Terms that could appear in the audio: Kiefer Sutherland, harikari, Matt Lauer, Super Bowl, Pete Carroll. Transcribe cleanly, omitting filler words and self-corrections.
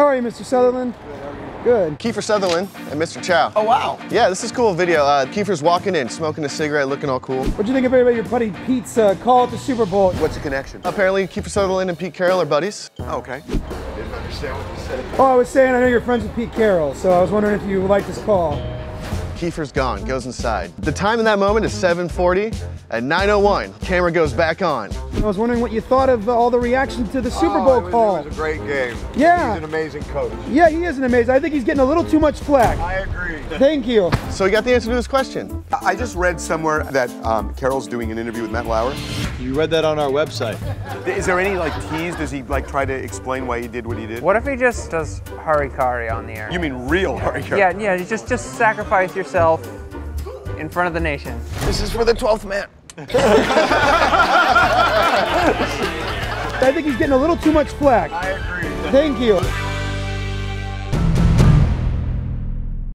How are you, Mr. Sutherland? Good. Kiefer Sutherland and Mr. Chow. Oh, wow. Yeah, this is a cool video. Kiefer's walking in, smoking a cigarette, looking all cool. What do you think about your buddy Pete's call at the Super Bowl? What's the connection? Apparently, Kiefer Sutherland and Pete Carroll are buddies. Oh, okay. I didn't understand what you said. Oh, I was saying I know you're friends with Pete Carroll, so I was wondering if you would like this call. Kiefer's gone, goes inside. The time in that moment is 7:40. At 9:01, camera goes back on. I was wondering what you thought of all the reaction to the Super Bowl call. It was a great game. Yeah. He's an amazing coach. Yeah, he is an amazing. I think he's getting a little too much flack. I agree. Thank you. So you got the answer to this question. I just read somewhere that Carroll's doing an interview with Matt Lauer. You read that on our website. Is there any like tease? Does he like try to explain why he did what he did? What if he just does harikari on the air? You mean real harikari? Yeah, yeah. Just sacrifice yourself in front of the nation. This is for the 12th man. I think he's getting a little too much flack. I agree. Thank you.